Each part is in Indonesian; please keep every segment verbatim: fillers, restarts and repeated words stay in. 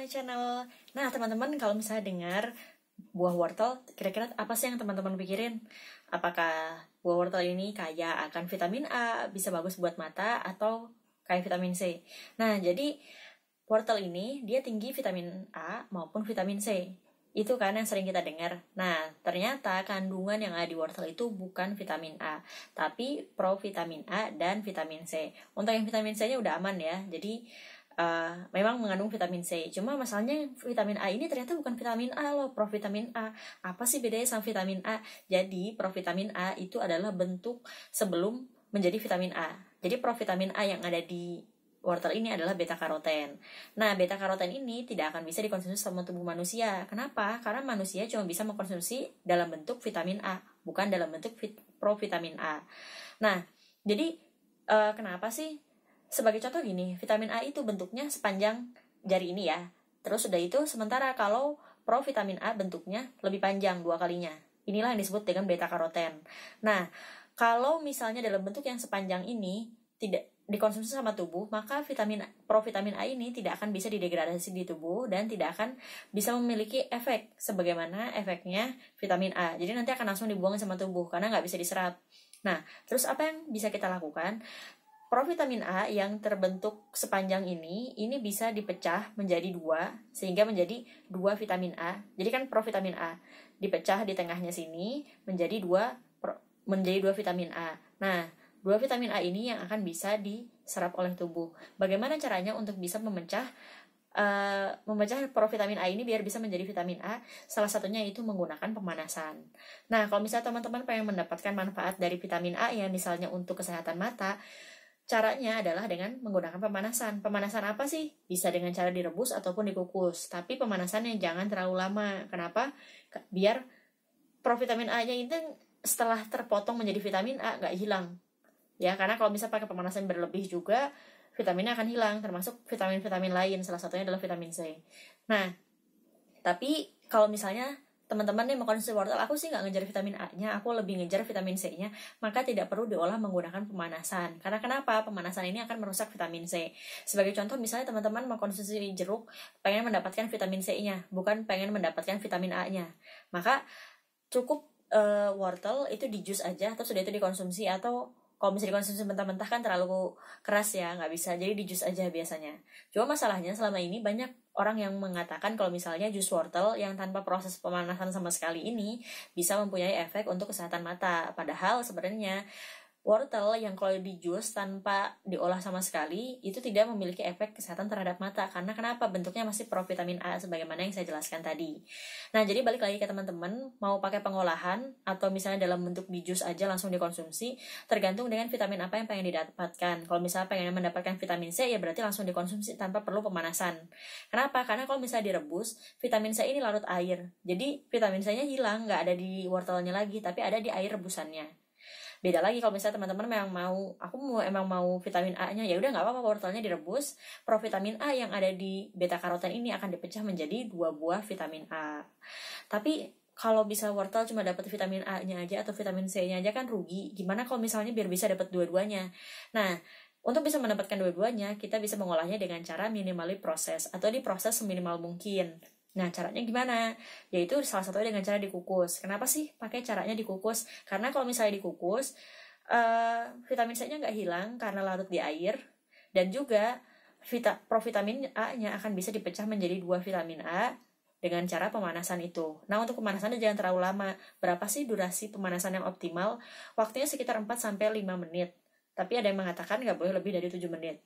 my channel. Nah teman-teman, kalau misalnya dengar buah wortel, kira-kira apa sih yang teman-teman pikirin? Apakah buah wortel ini kaya akan vitamin A, bisa bagus buat mata, atau kaya vitamin C? Nah jadi wortel ini dia tinggi vitamin A maupun vitamin C, itu kan yang sering kita dengar. Nah ternyata kandungan yang ada di wortel itu bukan vitamin A, tapi provitamin A dan vitamin C. Untuk yang vitamin C nya udah aman ya, jadi Uh, memang mengandung vitamin C. Cuma masalahnya vitamin A ini ternyata bukan vitamin A loh, provitamin A. Apa sih bedanya sama vitamin A? Jadi provitamin A itu adalah bentuk sebelum menjadi vitamin A. Jadi provitamin A yang ada di wortel ini adalah beta karoten. Nah beta karoten ini tidak akan bisa dikonsumsi sama tubuh manusia. Kenapa? Karena manusia cuma bisa mengkonsumsi dalam bentuk vitamin A, bukan dalam bentuk provitamin A. Nah jadi uh, kenapa sih? Sebagai contoh gini, vitamin A itu bentuknya sepanjang jari ini ya. Terus sudah itu, sementara kalau provitamin A bentuknya lebih panjang dua kalinya. Inilah yang disebut dengan beta karoten. Nah, kalau misalnya dalam bentuk yang sepanjang ini tidak dikonsumsi sama tubuh, maka vitamin provitamin A ini tidak akan bisa didegradasi di tubuh dan tidak akan bisa memiliki efek sebagaimana efeknya vitamin A. Jadi nanti akan langsung dibuang sama tubuh karena nggak bisa diserap. Nah, terus apa yang bisa kita lakukan? Provitamin A yang terbentuk sepanjang ini, ini bisa dipecah menjadi dua, sehingga menjadi dua vitamin A. Jadi kan provitamin A dipecah di tengahnya sini menjadi dua, menjadi dua vitamin A. Nah, dua vitamin A ini yang akan bisa diserap oleh tubuh. Bagaimana caranya untuk bisa memecah uh, memecah provitamin A ini biar bisa menjadi vitamin A? Salah satunya itu menggunakan pemanasan. Nah, kalau misalnya teman-teman pengen mendapatkan manfaat dari vitamin A ya, misalnya untuk kesehatan mata, caranya adalah dengan menggunakan pemanasan. Pemanasan apa sih? Bisa dengan cara direbus ataupun dikukus. Tapi pemanasannya jangan terlalu lama. Kenapa? Biar provitamin A-nya itu setelah terpotong menjadi vitamin A nggak hilang. Ya, karena kalau misalnya pakai pemanasan berlebih juga, vitaminnya akan hilang, termasuk vitamin-vitamin lain. Salah satunya adalah vitamin C. Nah, tapi kalau misalnya teman-teman nih mau konsumsi wortel, aku sih nggak ngejar vitamin A-nya, aku lebih ngejar vitamin C-nya, maka tidak perlu diolah menggunakan pemanasan. Karena kenapa? Pemanasan ini akan merusak vitamin C. Sebagai contoh, misalnya teman-teman mau konsumsi jeruk, pengen mendapatkan vitamin C-nya, bukan pengen mendapatkan vitamin A-nya. Maka cukup uh, wortel itu di jus aja, terus sudah itu dikonsumsi, atau kalau misalnya dikonsumsi mentah-mentah kan terlalu keras ya, nggak bisa, jadi di jus aja biasanya. Cuma masalahnya selama ini banyak orang yang mengatakan kalau misalnya jus wortel yang tanpa proses pemanasan sama sekali ini bisa mempunyai efek untuk kesehatan mata. Padahal sebenarnya wortel yang kalau di jus tanpa diolah sama sekali itu tidak memiliki efek kesehatan terhadap mata. Karena kenapa? Bentuknya masih provitamin A sebagaimana yang saya jelaskan tadi. Nah jadi balik lagi ke teman-teman, mau pakai pengolahan atau misalnya dalam bentuk di jus aja langsung dikonsumsi, tergantung dengan vitamin apa yang pengen didapatkan. Kalau misalnya pengen mendapatkan vitamin C ya berarti langsung dikonsumsi tanpa perlu pemanasan. Kenapa? Karena kalau misalnya direbus, vitamin C ini larut air, jadi vitamin C nya hilang, nggak ada di wortelnya lagi, tapi ada di air rebusannya. Beda lagi kalau misalnya teman-teman memang mau, aku mau emang mau vitamin A-nya, ya udah nggak apa-apa wortelnya direbus, provitamin A yang ada di beta karoten ini akan dipecah menjadi dua buah vitamin A. Tapi kalau bisa wortel cuma dapat vitamin A-nya aja atau vitamin C-nya aja kan rugi. Gimana kalau misalnya biar bisa dapat dua-duanya? Nah, untuk bisa mendapatkan dua-duanya, kita bisa mengolahnya dengan cara minimally proses atau diproses seminimal mungkin. Nah, caranya gimana? Yaitu salah satunya dengan cara dikukus. Kenapa sih pakai caranya dikukus? Karena kalau misalnya dikukus, uh, vitamin C-nya nggak hilang karena larut di air. Dan juga vita, provitamin A-nya akan bisa dipecah menjadi dua vitamin A dengan cara pemanasan itu. Nah, untuk pemanasannya jangan terlalu lama. Berapa sih durasi pemanasan yang optimal? Waktunya sekitar empat sampai lima menit. Tapi ada yang mengatakan nggak boleh lebih dari tujuh menit.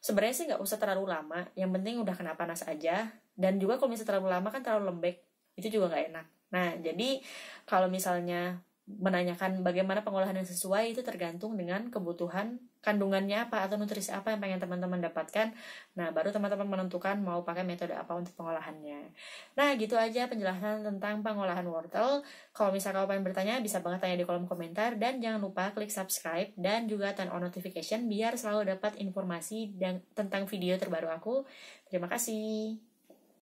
Sebenarnya sih nggak usah terlalu lama, yang penting udah kena panas aja. Dan juga kalau misalnya terlalu lama kan terlalu lembek, itu juga nggak enak. Nah, jadi kalau misalnya menanyakan bagaimana pengolahan yang sesuai, itu tergantung dengan kebutuhan kandungannya apa atau nutrisi apa yang pengen teman-teman dapatkan. Nah, baru teman-teman menentukan mau pakai metode apa untuk pengolahannya. Nah, gitu aja penjelasan tentang pengolahan wortel. Kalau misalnya kalian pengen bertanya, bisa banget tanya di kolom komentar. Dan jangan lupa klik subscribe dan juga turn on notification biar selalu dapat informasi tentang video terbaru aku. Terima kasih.